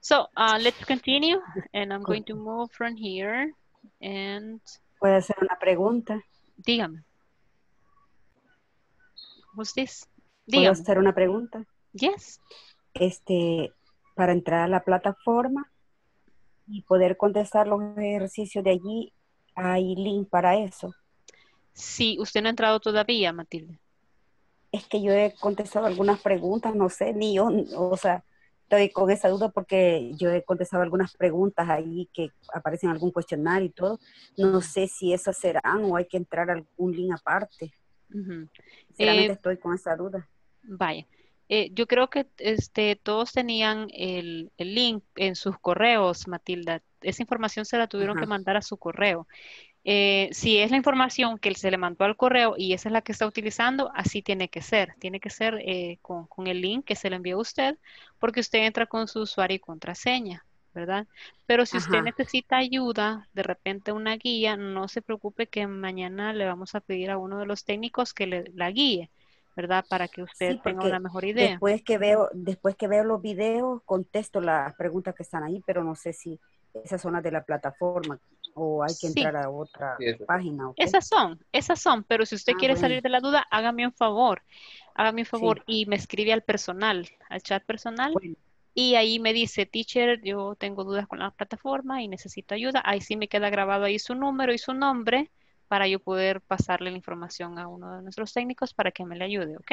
So, let's continue, and I'm going to move from here, and... ¿Puedo hacer una pregunta? Dígame. Who's this? Dígame. ¿Puedo hacer una pregunta? Yes. Para entrar a la plataforma y poder contestar los ejercicios de allí, ¿hay link para eso? Sí, usted no ha entrado todavía, Matilde. Es que yo he contestado algunas preguntas, no sé, ni yo, o sea... Estoy con esa duda porque yo he contestado algunas preguntas ahí que aparecen en algún cuestionario y todo. No sé si esas serán o hay que entrar a algún link aparte. Sinceramente estoy con esa duda. Vaya. Yo creo que todos tenían el link en sus correos, Matilda. Esa información se la tuvieron que mandar a su correo. Si es la información que se le mandó al correo y esa es la que está utilizando, así tiene que ser con el link que se le envió a usted, porque usted entra con su usuario y contraseña, ¿verdad? Pero si usted necesita ayuda, de repente una guía, no se preocupe que mañana le vamos a pedir a uno de los técnicos que la guíe, ¿verdad? Para que usted tenga una mejor idea. Después que veo los videos, contesto las preguntas que están ahí, pero no sé si esas son las de la plataforma o hay que entrar a otra página. ¿Okay? Esas son, pero si usted quiere salir de la duda, hágame un favor y me escribe al personal, al chat personal. Bueno. Y ahí me dice, teacher, yo tengo dudas con la plataforma y necesito ayuda. Ahí sí me queda grabado ahí su número y su nombre para yo poder pasarle la información a uno de nuestros técnicos para que me le ayude, ¿ok?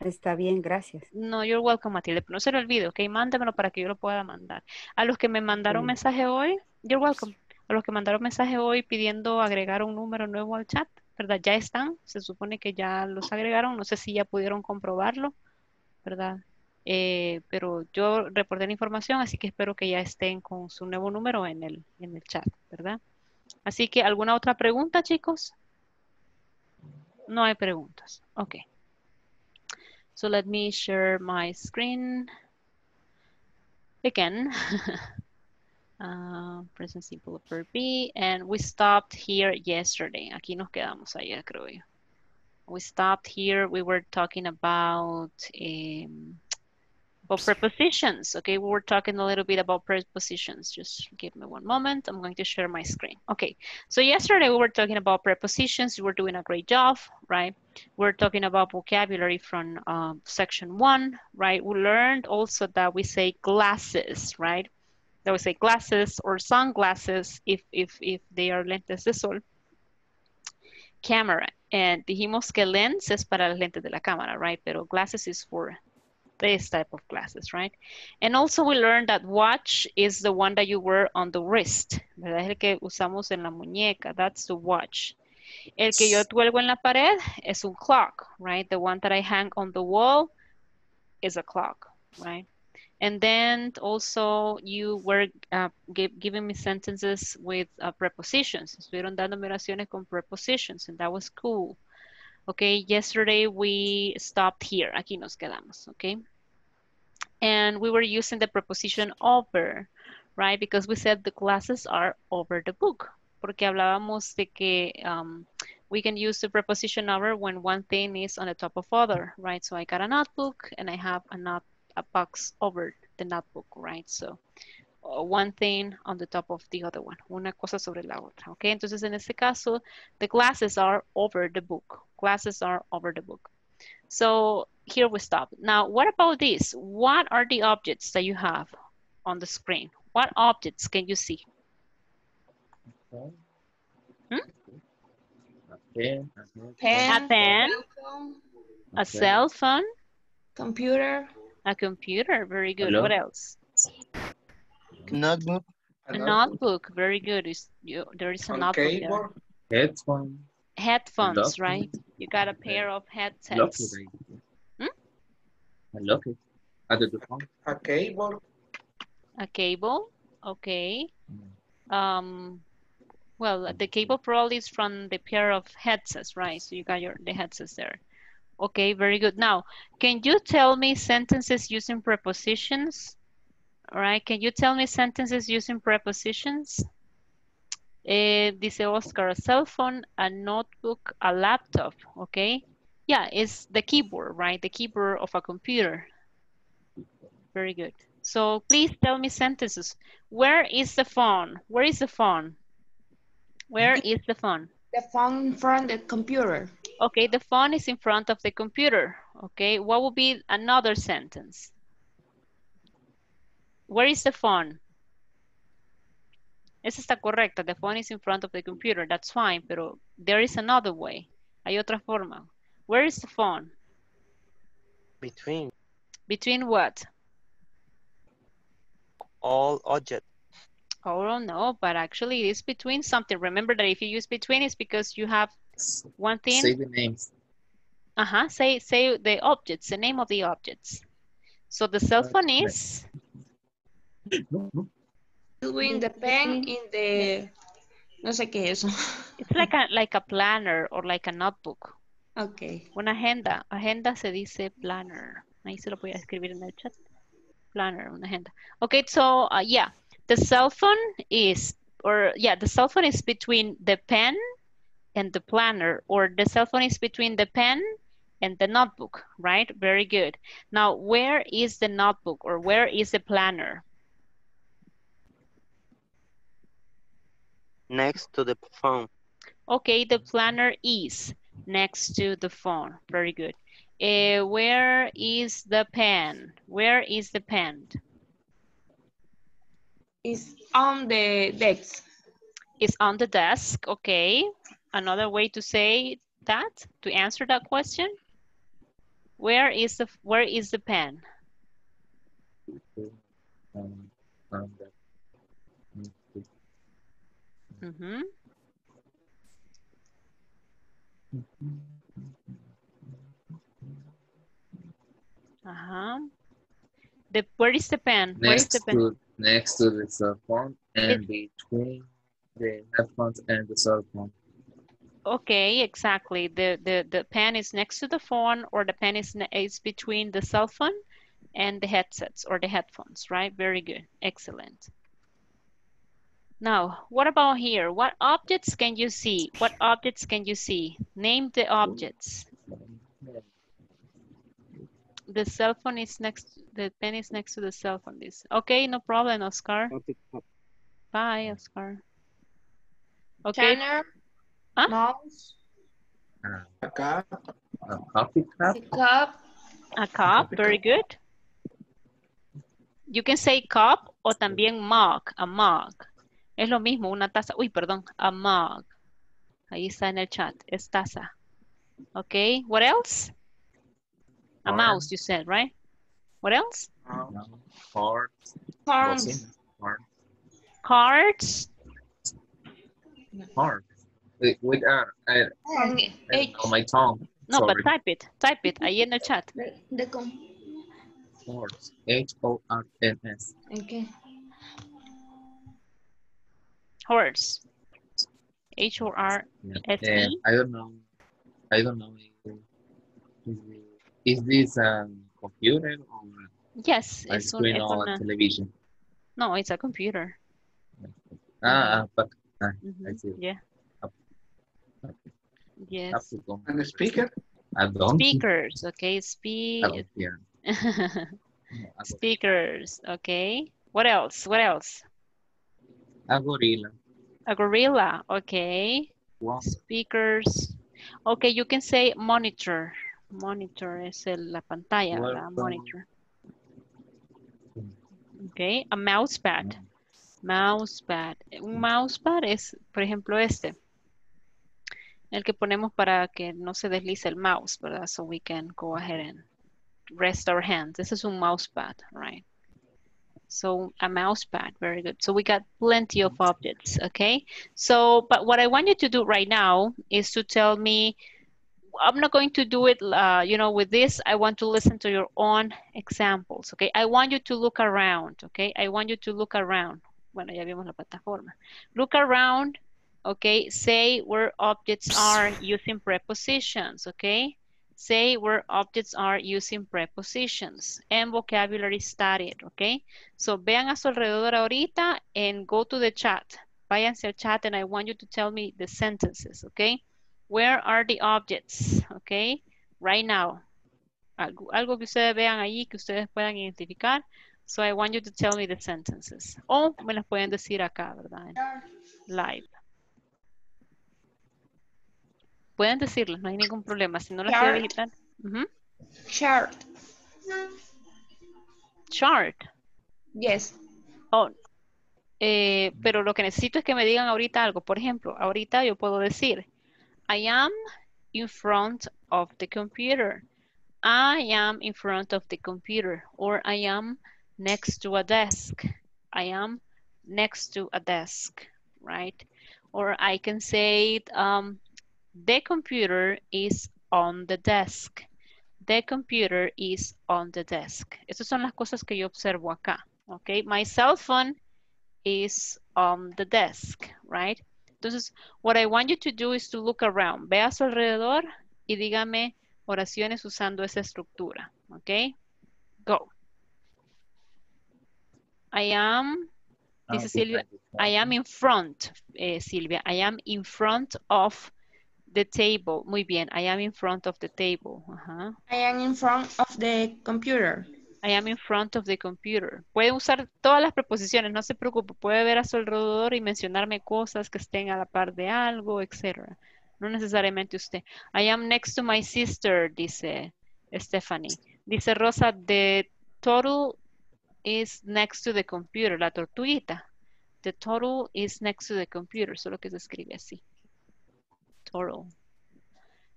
Está bien, gracias. No, you're welcome, Matilde. No se lo olvide, ¿ok? Mándamelo para que yo lo pueda mandar. A los que me mandaron mensaje hoy, you're welcome. A los que mandaron mensaje hoy pidiendo agregar un número nuevo al chat, ¿verdad? Ya están, se supone que ya los agregaron. No sé si ya pudieron comprobarlo, ¿verdad? Pero yo reporté la información, así que espero que ya estén con su nuevo número en el chat, ¿verdad? Así que, ¿alguna otra pregunta, chicos? No hay preguntas. Ok. So, let me share my screen again. Present simple verb be. And we stopped here yesterday. Aquí nos quedamos ayer, creo yo. We stopped here. We were talking about prepositions. Okay, we were talking a little bit about prepositions. Just give me one moment. I'm going to share my screen. Okay, so yesterday we were talking about prepositions. You were doing a great job, right? We're talking about vocabulary from section 1, right? We learned also that we say glasses, right? That we say glasses or sunglasses if they are lentes de sol. Camera, and dijimos que lens es para las lentes de la cámara, right? Pero glasses is for this type of glasses, right? And also we learned that watch is the one that you wear on the wrist, ¿verdad? Es el que usamos en la muñeca, that's the watch. El que yo cuelgo en la pared es un clock, right? The one that I hang on the wall is a clock, right? And then also you were giving me sentences with prepositions. Estuvieron dándome oraciones con prepositions, and that was cool. Okay, yesterday we stopped here. Aquí nos quedamos, okay? And we were using the preposition over, right? Because we said the glasses are over the book. Porque hablábamos de que we can use the preposition over when one thing is on the top of other, right? So I got a notebook and I have a box over the notebook, right? So one thing on the top of the other one. Una cosa sobre la otra, okay? Entonces en este caso, the glasses are over the book. Glasses are over the book. So here we stop. Now, what about this? What are the objects that you have on the screen? What objects can you see? A pen. A cell phone. Computer. A computer. Very good. Hello? What else? Notebook. A notebook. Very good. There is a notebook there. Headphone. Headphones, locket. Right? You got a pair of headsets. A cable. A cable, okay. Well, the cable probably is from the pair of headsets, right? So you got the headsets there. Okay, very good. Now, can you tell me sentences using prepositions? All right, can you tell me sentences using prepositions? Dice Oscar, a cell phone, a notebook, a laptop, okay? Yeah, it's the keyboard, right? The keyboard of a computer. Very good. So please tell me sentences. Where is the phone? Where is the phone? Where is the phone? The phone in front of the computer. Okay, the phone is in front of the computer. Okay, what would be another sentence? Where is the phone? Esa está correcta. The phone is in front of the computer. That's fine, pero there is another way. Hay otra forma. Where is the phone? Between. Between what? All objects. Oh, no, but actually it is between something. Remember that if you use between, it's because you have one thing. Say the names. Uh-huh. Say the objects, the name of the objects. So the cell phone is... Doing the pen in the No sé qué es eso. It's like a planner or like a notebook. Okay. Una agenda. Agenda se dice planner. Ahí se lo voy a escribir en el chat. Planner, una agenda. Okay, so yeah, the cell phone is, or yeah, the cell phone is between the pen and the planner, or the cell phone is between the pen and the notebook, right? Very good. Now, where is the notebook or where is the planner? Next to the phone. Okay, the planner is next to the phone. Very good. Where is the pen? Where is the pen? It's on the desk. It's on the desk, okay. Another way to say that, to answer that question. Where is the pen? Mm-hmm. Uh-huh. Where is the pen? Where is the pen? Next to the cell phone and between the headphones and the cell phone. Okay, exactly. The pen is next to the phone, or the pen is between the cell phone and the headsets or the headphones, right? Very good. Excellent. Now, what about here? What objects can you see? What objects can you see? Name the objects. The cell phone is next, the pen is next to the cell phone. This. Okay, no problem, Oscar. Bye, Oscar. Okay. Tanner, huh? Mouse. A cup. A coffee cup. A cup. A cup, very good. You can say cup o también mug, a mug. Es lo mismo, una taza. Uy, perdón, a mug. Ahí está en el chat, es taza. Okay, what else? A mouse, you said, right? What else? Cards. Cards. Cards. Cards. With on my tongue. No, sorry. But type it, ahí en el chat. Cards. H-O-R-N-S. Okay. Horse. H-O-R-S-E. I don't know. Is this a computer or? Yes, it's a television. No, it's a computer. Ah, but I see. Yeah. Yes. And the speaker? Speakers, okay. Speakers, okay. What else? What else? A gorilla. A gorilla, okay. Wow. Speakers. Okay, you can say monitor. Monitor es la pantalla, ¿verdad? Monitor. Ok, a mouse pad. Mouse pad. Un mouse pad es, por ejemplo, este. El que ponemos para que no se deslice el mouse, ¿verdad? So we can go ahead and rest our hands. This is un mouse pad, right? So a mouse pad, very good. So we got plenty of objects, okay? So, but what I want you to do right now is to tell me, I'm not going to do it, you know, with this. I want to listen to your own examples, okay? I want you to look around, okay? I want you to look around. Bueno, ya vimos la plataforma. Look around, okay? Say where objects are using prepositions, okay? Say where objects are using prepositions and vocabulary studied, okay? So, vean a su alrededor ahorita and go to the chat. Váyanse al chat and I want you to tell me the sentences, okay? Where are the objects? Okay, right now. Algo que ustedes vean allí, que ustedes puedan identificar. So I want you to tell me the sentences. O me las pueden decir acá, ¿verdad? Live. Pueden decirlas, no hay ningún problema. Si no las quieren digitar. Chart. Chart. Yes. Oh. Pero lo que necesito es que me digan ahorita algo. Por ejemplo, ahorita yo puedo decir... I am in front of the computer. I am in front of the computer. Or I am next to a desk. I am next to a desk, right? Or I can say the computer is on the desk. The computer is on the desk. Estas son las cosas que yo observo acá, okay? My cell phone is on the desk, right? Entonces, what I want you to do is to look around. Ve a su alrededor y dígame oraciones usando esa estructura. Okay? Go. I am, this is Silvia, I am in front, Silvia. I am in front of the table. Muy bien. I am in front of the table. Uh-huh. I am in front of the computer. I am in front of the computer. Puede usar todas las preposiciones, no se preocupe. Puede ver a su alrededor y mencionarme cosas que estén a la par de algo, etc. No necesariamente usted. I am next to my sister, dice Stephanie. Dice Rosa, the turtle is next to the computer. La tortuguita. The turtle is next to the computer. Solo que se escribe así. Turtle.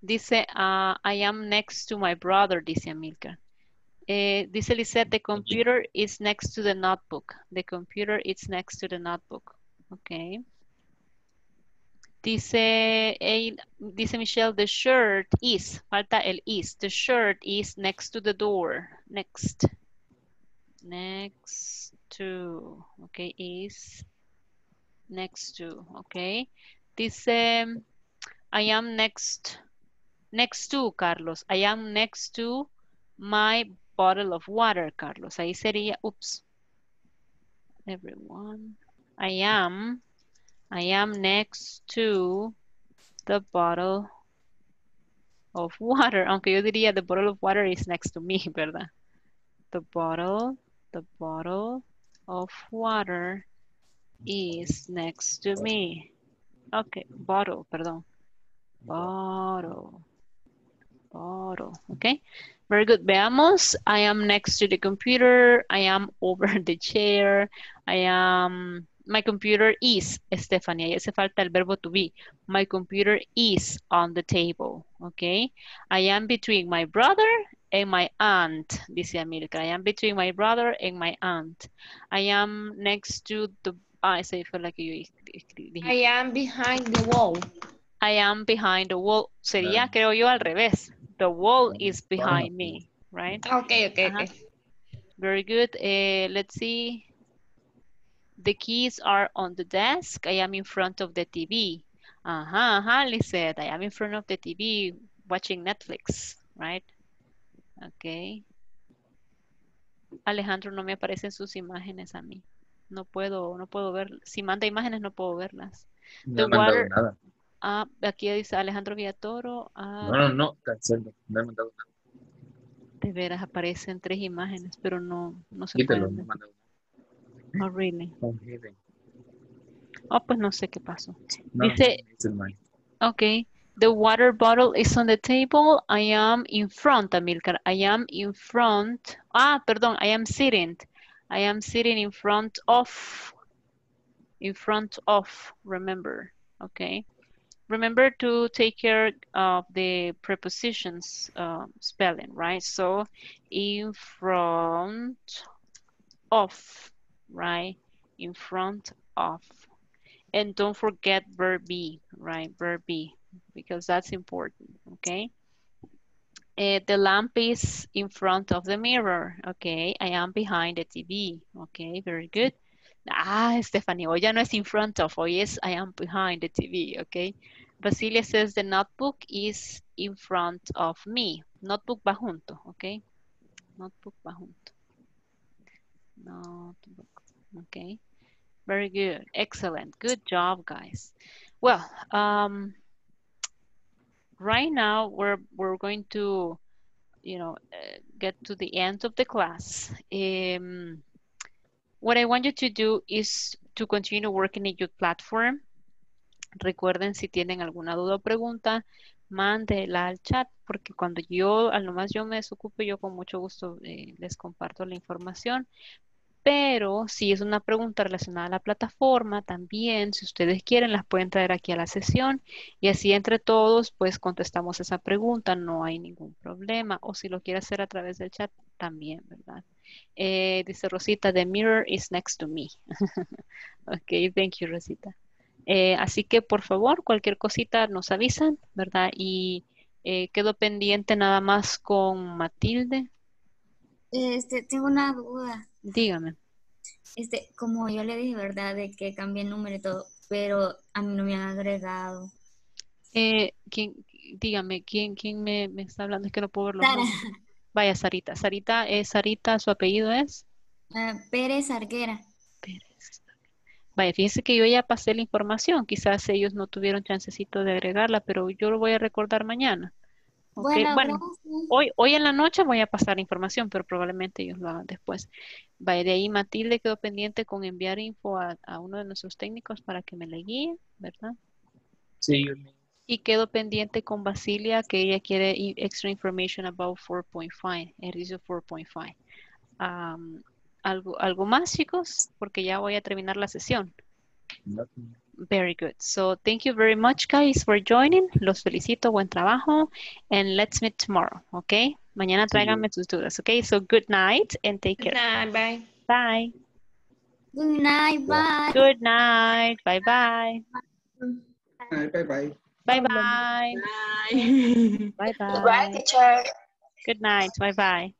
Dice, I am next to my brother, dice Amilcar. Dice Lisette, the computer is next to the notebook. The computer is next to the notebook. Okay. Dice Michelle, the shirt is. Falta el is. The shirt is next to the door. Next. Next to. Okay, is. Next to. Okay. Dice, I am next. Next to, Carlos. I am next to my bottle of water, Carlos. Ahí sería, oops. Everyone. I am next to the bottle of water. Aunque yo diría the bottle of water is next to me, ¿verdad? The bottle of water is next to me. Okay, bottle, perdón. Bottle, okay. Very good. Veamos. I am next to the computer. I am over the chair. I am... My computer is, Stephanie. Ahí hace falta el verbo to be. My computer is on the table. Okay. I am between my brother and my aunt. Dice Amilcar. I am between my brother and my aunt. I am next to the... Ah, esa fue la que yo dije. I am behind the wall. I am behind the wall. Sería, creo yo, al revés. The wall is behind me, right? Okay. Very good. Let's see. The keys are on the desk. I am in front of the TV. Lisette, I am in front of the TV watching Netflix, right? Okay. Alejandro, no me aparecen sus imágenes a mí. No puedo ver. Si manda imágenes, no puedo verlas. No manda nada. Ah, aquí dice Alejandro Villatoro. Ah, no, cancelo. No he mandado nada. De veras, aparecen 3 imágenes, pero no se puede. Oh, really. Oh, pues no sé qué pasó. No, dice, okay, the water bottle is on the table. I am in front, Amilcar. I am in front. Ah, perdón, I am sitting. I am sitting in front of. In front of, remember. Okay. Remember to take care of the prepositions spelling, right? So, in front of, right? In front of. And don't forget verb be, right? Verb be, because that's important, okay? The lamp is in front of the mirror, okay? I am behind the TV, okay? Very good. Ah, Stephanie, hoy ya no es in front of, hoy es I am behind the TV, okay? Basilia says the notebook is in front of me. Notebook va junto, okay? Notebook va junto. Notebook, okay? Very good, excellent, good job, guys. Well, right now we're going to, get to the end of the class. What I want you to do is to continue working in your platform. Recuerden, si tienen alguna duda o pregunta, mándela al chat, porque cuando al nomás yo me desocupe, yo con mucho gusto les comparto la información. Pero si es una pregunta relacionada a la plataforma, también, si ustedes quieren, las pueden traer aquí a la sesión y así entre todos, pues contestamos esa pregunta, no hay ningún problema. O si lo quiere hacer a través del chat, también, ¿verdad? Dice Rosita, the mirror is next to me. Ok, thank you, Rosita. Así que, por favor, cualquier cosita nos avisan, ¿verdad? Y quedo pendiente nada más con Matilde. Tengo una duda. Dígame. Como yo le dije, ¿verdad? De que cambie el número y todo. pero a mí no me han agregado. Dígame, ¿quién me está hablando? Es que no puedo verlo. Sara. Vaya, Sarita. Sarita, ¿su apellido es? Pérez Arguera. Pérez. Vaya, fíjense que yo ya pasé la información. Quizás ellos no tuvieron chancecito de agregarla, pero yo lo voy a recordar mañana. Okay. Bueno, hoy en la noche voy a pasar información, pero probablemente ellos lo hagan después. Vaya, de ahí Matilde quedó pendiente con enviar info a uno de nuestros técnicos para que me la guíe, ¿verdad? Sí. Y quedó pendiente con Basilia que ella quiere extra information about 4.5, ejercicio 4.5. ¿Algo más, chicos? Porque ya voy a terminar la sesión. Nothing. Very good. So thank you very much, guys, for joining. Los felicito. Buen trabajo. And let's meet tomorrow, okay? Mañana tráiganme sus dudas, okay? So good night and take care. Good night, bye. Bye. Good night, bye. Good night, bye-bye. Bye-bye. Bye-bye. Bye-bye. Bye-bye. Good night, bye-bye.